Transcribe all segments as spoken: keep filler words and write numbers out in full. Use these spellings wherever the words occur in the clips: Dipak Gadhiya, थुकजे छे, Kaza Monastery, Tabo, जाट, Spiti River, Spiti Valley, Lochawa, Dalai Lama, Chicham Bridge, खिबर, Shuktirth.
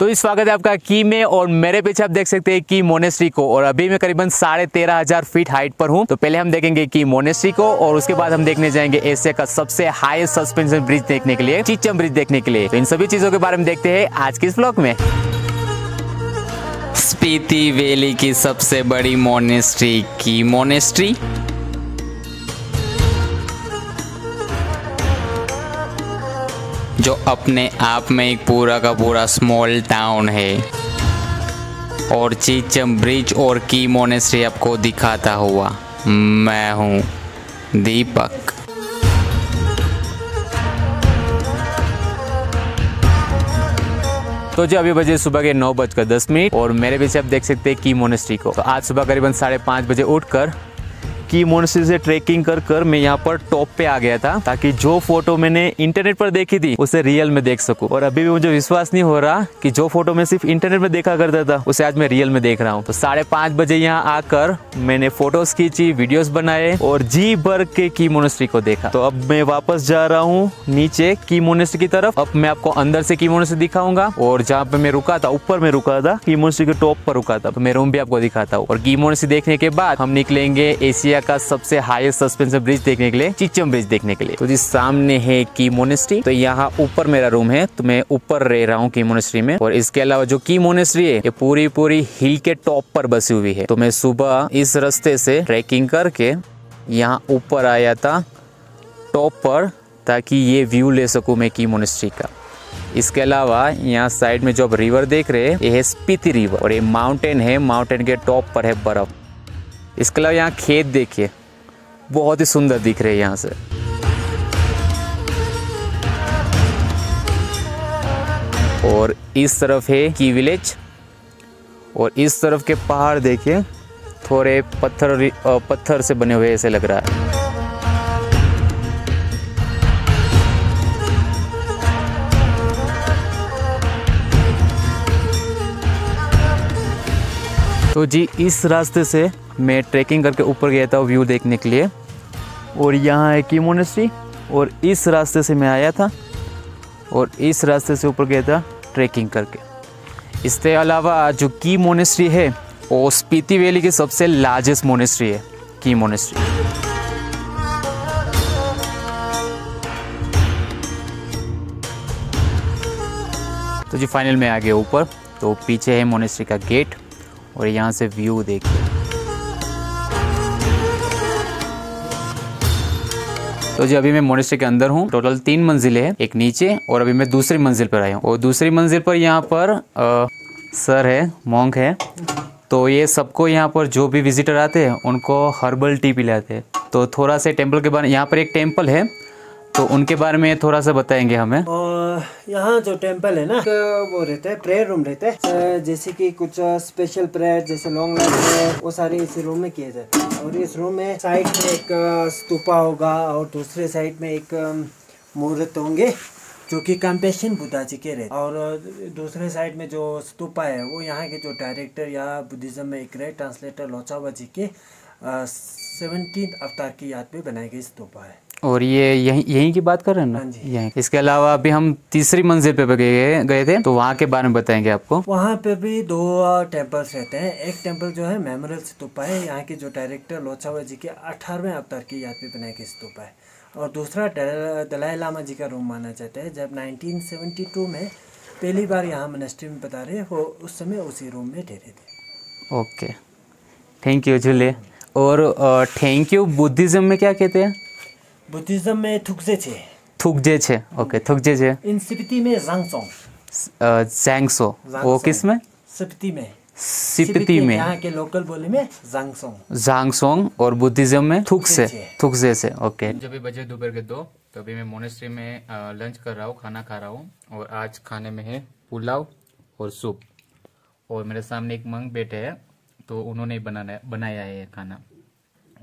तो इस स्वागत है आपका की में और मेरे पीछे आप देख सकते हैं की मोनेस्ट्री को। और अभी मैं करीबन साढ़े तेरह हजार फीट हाइट पर हूं। तो पहले हम देखेंगे की मोनेस्ट्री को और उसके बाद हम देखने जाएंगे एशिया का सबसे हाईएस्ट सस्पेंशन ब्रिज देखने के लिए, चिचम ब्रिज देखने के लिए। तो इन सभी चीजों के बारे में देखते हैं आज के इस ब्लॉग में। स्पीति वैली की सबसे बड़ी मोनेस्ट्री की मोनेस्ट्री। जो अपने आप में एक पूरा का पूरा स्मॉल टाउन है। और चिचम ब्रिज और की मोनेस्ट्री आपको दिखाता हुआ मैं हूँ दीपक। तो जो अभी बजे सुबह के नौ बजकर दस मिनट और मेरे पीछे आप देख सकते हैं की मोनेस्ट्री को। तो आज सुबह करीबन साढ़े पाँच बजे उठकर की मोनेस्ट्री से ट्रेकिंग कर कर मैं यहाँ पर टॉप पे आ गया था, ताकि जो फोटो मैंने इंटरनेट पर देखी थी उसे रियल में देख सकूं। और अभी भी मुझे विश्वास नहीं हो रहा कि जो फोटो मैं सिर्फ इंटरनेट में देखा करता था उसे आज मैं रियल में देख रहा हूँ। तो साढ़े पाँच बजे यहाँ आकर मैंने फोटोज खींची, वीडियोस बनाए और जी भर के की मोनेस्ट्री को देखा। तो अब मैं वापस जा रहा हूँ नीचे की मोनेस्ट्री की तरफ। अब मैं आपको अंदर से की मोनेस्ट्री दिखाऊंगा और जहाँ पे मैं रुका था, ऊपर में रुका था, की मोनेस्ट्री के टॉप पर रुका था, तो मैं रूम भी आपको दिखाता हूँ। और की मोनेस्ट्री देखने के बाद हम निकलेंगे एशिया का सबसे हाईएस्ट सस्पेंशन ब्रिज देखने के लिए, चिचम ब्रिज देखने के लिए। तो जी सामने है की मोनेस्ट्री। तो यहाँ ऊपर मेरा रूम है, तो मैं ऊपर रह रहा हूँ की मोनेस्ट्री में। और इसके अलावा जो की मोनेस्ट्री है ये पूरी पूरी हिल के टॉप पर बसी हुई है। तो मैं सुबह इस रास्ते से ट्रैकिंग करके यहाँ ऊपर आया था टॉप पर, ताकि ये व्यू ले सकूँ मैं की मोनेस्ट्री का। इसके अलावा यहाँ साइड में जो आप रिवर देख रहे हैं ये है स्पीति रिवर और ये माउंटेन है, माउंटेन के टॉप पर है बर्फ। इसके अलावा यहाँ खेत देखिए, बहुत ही सुंदर दिख रहे हैं यहाँ से। और इस तरफ है की विलेज और इस तरफ के पहाड़ देखिए, थोड़े पत्थर पत्थर से बने हुए ऐसे लग रहा है। तो जी इस रास्ते से मैं ट्रैकिंग करके ऊपर गया था व्यू देखने के लिए। और यहाँ है की मोनेस्ट्री और इस रास्ते से मैं आया था और इस रास्ते से ऊपर गया था ट्रैकिंग करके। इसके अलावा जो की मोनेस्ट्री है और स्पीति वैली की सबसे लार्जेस्ट मोनेस्ट्री है की मोनेस्ट्री। तो जी फाइनल में आ गया ऊपर। तो पीछे है मोनेस्ट्री का गेट और यहाँ से व्यू देखिए। तो जी अभी मैं मोनेस्ट्री के अंदर हूँ। टोटल तीन मंजिलें हैं, एक नीचे और अभी मैं दूसरी मंजिल पर आया हूँ। और दूसरी मंजिल पर यहाँ पर आ, सर है, मॉन्क है, तो ये सबको यहाँ पर जो भी विजिटर आते हैं उनको हर्बल टी पिलाते हैं। तो थोड़ा से टेंपल के बारे में, यहाँ पर एक टेंपल है तो उनके बारे में थोड़ा सा बताएंगे हमें। यहाँ जो टेंपल है ना तो वो रहता है प्रेयर रूम रहता है, जैसे कि कुछ स्पेशल प्रेयर जैसे लॉन्ग लाइफ है वो सारे इसी रूम में किए जाते हैं। और इस रूम में साइड में एक स्तूपा होगा और दूसरे साइड में एक मुहूर्त होंगे जो कि कंपेशन बुद्धा जी के रहे। और दूसरे साइड में जो स्तूपा है वो यहाँ के जो डायरेक्टर या बुद्धिज्म में एक रहे ट्रांसलेटर लोचावा जी के सेवनटीन अवतार की याद में बनाई गई स्तूपा है। और ये यहीं यहीं की बात कर रहे हैं ना, यहीं। इसके अलावा अभी हम तीसरी मंजिल पे गए गए थे, तो वहाँ के बारे में बताएंगे आपको। वहाँ पे भी दो टेम्पल्स रहते हैं। एक टेम्पल जो है मेमोरियल स्तूपा है, यहाँ के जो डायरेक्टर लोचावा जी के अठारहवें अवतार की याद में बनाई गई स्तूपा है। और दूसरा दलाई लामा जी का रूम माना जाता है, जब नाइनटीन सेवेंटी टू में पहली बार यहाँ मोनेस्ट्री में बता रहे वो उस समय उसी रूम में ठहरे थे। ओके, थैंक यू झूले। और थैंक यू बुद्धिज्म में क्या कहते हैं? बुद्धिज्म में थुकजे छे। थुकजे छे, ओके, थुकजे छे। इन स्पीति में जांगसोंग जांगसो, वो किस में? स्पीति में, स्पीति में यहाँ के लोकल बोली में जांगसोंग जांगसोंग और बुद्धिज्म में थुकजे थुकजे से, ओके। जब भी बजे दोपहर के दो, तो अभी मैं मोनेस्ट्री में लंच कर रहा हूँ, खाना खा रहा हूँ। और आज खाने में है पुलाव और सूप। और मेरे सामने एक मंग बैठे है, तो उन्होंने बनाना बनाया है खाना।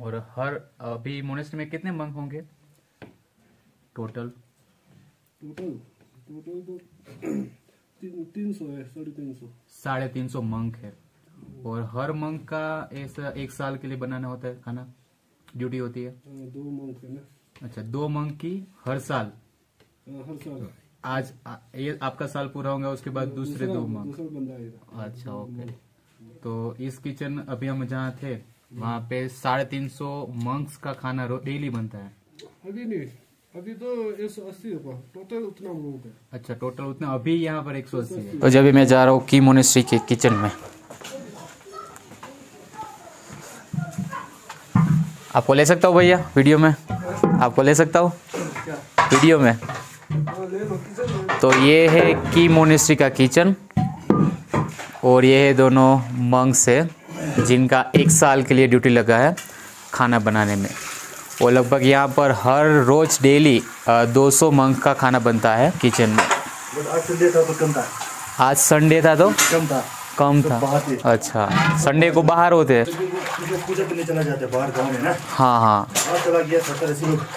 और हर अभी मोनेस्ट्री में कितने मंग होंगे टोटल? टोटल टोटल तो तीन सौ है, साढ़े तीन सौ साढ़े तीन सौ मंग है। और हर मंग का ऐसा एक साल के लिए बनाना होता है खाना, ड्यूटी होती है। दो मंग है ना? अच्छा, दो मंग की हर साल हर साल आज आ, ये आपका साल पूरा होगा, उसके बाद दूसरे दो माह। अच्छा ओके। तो इस किचन अभी हम जहाँ थे वहाँ पे साढ़े तीन सौ मंक्स का खाना डेली बनता है। अभी नहीं, अभी तो एक सौ अस्सी होगा टोटल, उतना लोग है। अच्छा टोटल उतना, अभी यहाँ पर एक सौ अस्सी है। तो जब मैं जा रहा हूँ की मोनेस्ट्री के किचन में। आपको ले सकता हूँ भैया वीडियो में, आपको ले सकता हूँ वीडियो में। तो ये है की मोनेस्ट्री का किचन और ये है दोनों मंक्स है जिनका एक साल के लिए ड्यूटी लगा है खाना बनाने में। और लगभग यहाँ पर हर रोज डेली दो सौ मंक का खाना बनता है किचन में। आज संडे था तो कम था, आज संडे था तो कम था, कम था। अच्छा संडे को बाहर होते हैं। हाँ हाँ,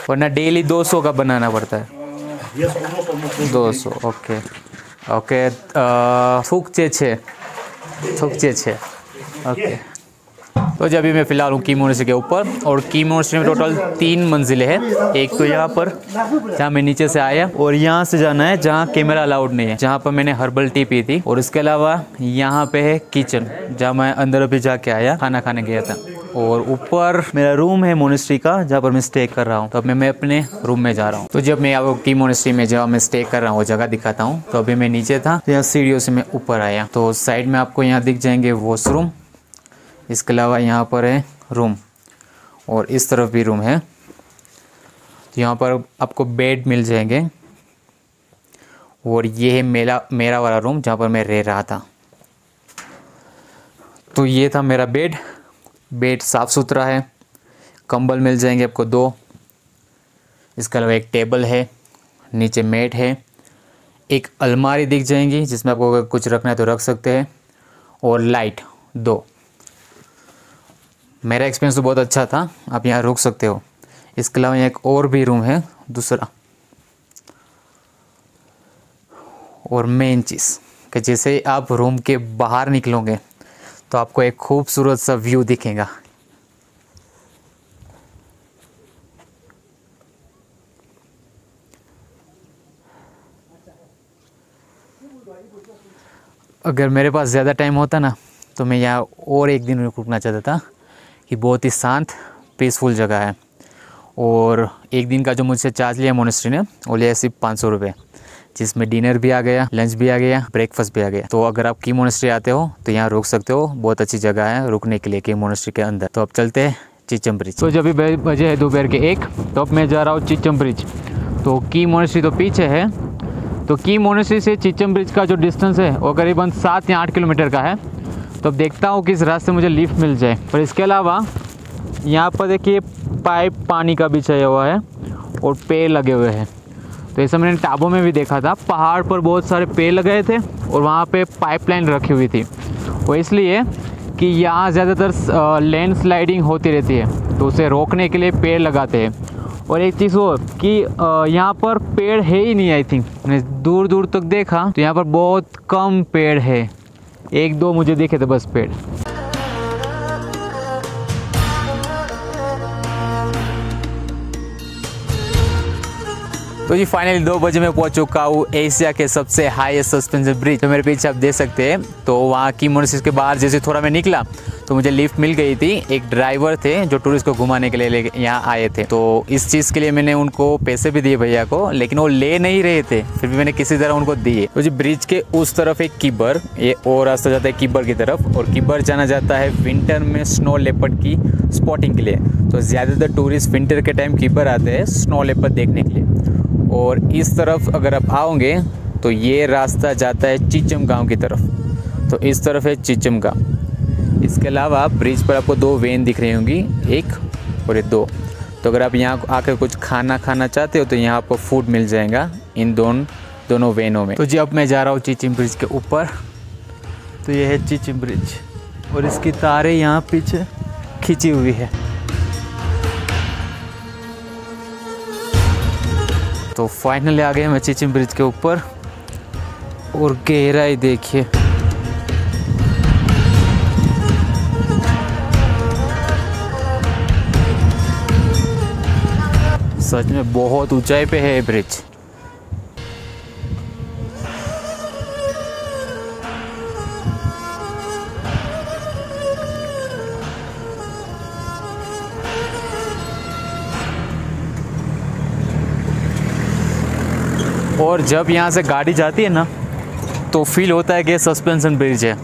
वरना डेली दो सौ का बनाना पड़ता है। दो सौ ओके ओके। थुकचे छे थुकचे छे ओके। तो जब भी मैं फ़िलहाल हूँ की मोनेस्ट्री के ऊपर, और की मोनेस्ट्री में टोटल तीन मंजिलें हैं। एक तो यहाँ पर जहाँ मैं नीचे से आया, और यहाँ से जाना है जहाँ कैमरा अलाउड नहीं है, जहाँ पर मैंने हर्बल टी पी थी। और इसके अलावा यहाँ पे है किचन जहाँ मैं अंदर अभी जाके आया, खाना खाने गया था। और ऊपर मेरा रूम है मोनेस्ट्री का जहाँ पर मैं स्टे कर रहा हूँ। तो अभी मैं अपने रूम में जा रहा हूँ। तो जब मैं अब की मोनेस्ट्री में जहाँ मैं स्टे कर रहा हूँ वो जगह दिखाता हूँ। तो अभी मैं नीचे था, यहाँ सीढ़ियों से मैं ऊपर आया। तो साइड में आपको यहाँ दिख जाएंगे वॉशरूम। इसके अलावा यहाँ पर है रूम और इस तरफ भी रूम है। तो यहाँ पर आपको बेड मिल जाएंगे। और ये है मेरा मेरा वाला रूम जहाँ पर मैं रह रहा था। तो ये था मेरा बेड। बेड साफ़ सुथरा है। कंबल मिल जाएंगे आपको दो। इसके अलावा एक टेबल है, नीचे मैट है, एक अलमारी दिख जाएंगी जिसमें आपको अगर कुछ रखना है तो रख सकते हैं, और लाइट दो। मेरा एक्सपीरियंस तो बहुत अच्छा था, आप यहाँ रुक सकते हो। इसके अलावा यहाँ एक और भी रूम है दूसरा। और मेन चीज़ कि जैसे आप रूम के बाहर निकलोगे तो आपको एक खूबसूरत सा व्यू दिखेगा। अगर मेरे पास ज़्यादा टाइम होता ना तो मैं यहाँ और एक दिन रुकना चाहता था कि बहुत ही शांत पीसफुल जगह है। और एक दिन का जो मुझसे चार्ज लिया मोनेस्ट्री ने वो लिया सिर्फ पाँच सौ रुपये, जिसमें डिनर भी आ गया, लंच भी आ गया, ब्रेकफास्ट भी आ गया। तो अगर आप की मोनेस्ट्री आते हो तो यहाँ रुक सकते हो, बहुत अच्छी जगह है रुकने के लिए की मोनेस्ट्री के अंदर। तो अब चलते हैं चिचम ब्रिज। तो जब भी बजे है दोपहर के एक, तो अब मैं जा रहा हूँ चिचम ब्रिज। तो की मोनेस्ट्री तो पीछे है। तो की मोनेस्ट्री से चिचम ब्रिज का जो डिस्टेंस है वो करीबन सात या आठ किलोमीटर का है। तो अब देखता हूँ किस रास्ते मुझे लिफ्ट मिल जाए। पर इसके अलावा यहाँ पर देखिए पाइप पानी का बिछाया हुआ है और पेड़ लगे हुए हैं। तो ऐसा मैंने टाबो में भी देखा था, पहाड़ पर बहुत सारे पेड़ लगाए थे और वहाँ पे पाइपलाइन रखी हुई थी। वो इसलिए कि यहाँ ज़्यादातर लैंडस्लाइडिंग होती रहती है तो उसे रोकने के लिए पेड़ लगाते हैं। और एक चीज़ वो कि यहाँ पर पेड़ है ही नहीं। आई थिंक मैंने दूर दूर तक देखा तो यहाँ पर बहुत कम पेड़ है, एक दो मुझे देखे थे बस पेड़। तो जी फाइनली दो बजे मैं पहुंच चुका हूँ एशिया के सबसे हाईएस्ट सस्पेंशन ब्रिज। तो मेरे पीछे आप देख सकते हैं। तो वहाँ की मोनेस्ट्री के बाहर जैसे थोड़ा मैं निकला तो मुझे लिफ्ट मिल गई थी। एक ड्राइवर थे जो टूरिस्ट को घुमाने के लिए ले यहाँ आए थे। तो इस चीज़ के लिए मैंने उनको पैसे भी दिए भैया को, लेकिन वो ले नहीं रहे थे, फिर भी मैंने किसी तरह उनको दिए। तो जी ब्रिज के उस तरफ एक खिबर, ये और रास्ता जाता है खिबर की तरफ। और खिबर जाना जाता है विंटर में स्नो लेपर्ड की स्पॉटिंग के लिए। तो ज़्यादातर टूरिस्ट विंटर के टाइम खिबर आते हैं स्नो लेपर्ड देखने के लिए। और इस तरफ अगर आप आओगे तो ये रास्ता जाता है चिचम गांव की तरफ। तो इस तरफ है चिचम गांव। इसके अलावा ब्रिज पर आपको दो वेन दिख रही होंगी, एक और एक दो। तो अगर आप यहाँ आकर कुछ खाना खाना चाहते हो तो यहाँ आपको फूड मिल जाएगा इन दोनों दोनों वेनों में। तो जी अब मैं जा रहा हूँ चिचम ब्रिज के ऊपर। तो ये है चिचम ब्रिज और इसकी तारें यहाँ पीछे खींची हुई है। तो फाइनली आ गए मैं चिचम ब्रिज के ऊपर। और गहराई देखिए। सच में बहुत ऊंचाई पे है ब्रिज। और जब यहाँ से गाड़ी जाती है ना तो फील होता है कि सस्पेंशन ब्रिज है।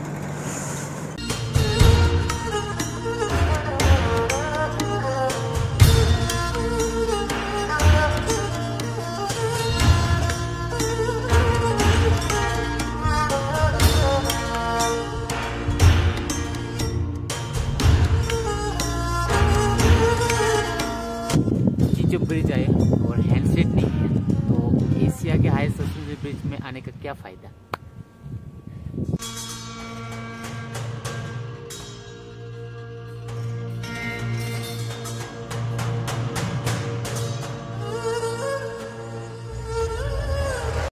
चिचम ब्रिज आए और हैंडसेट नहीं है, एशिया के हाईएस्ट सस्पेंशन ब्रिज में आने का क्या फ़ायदा।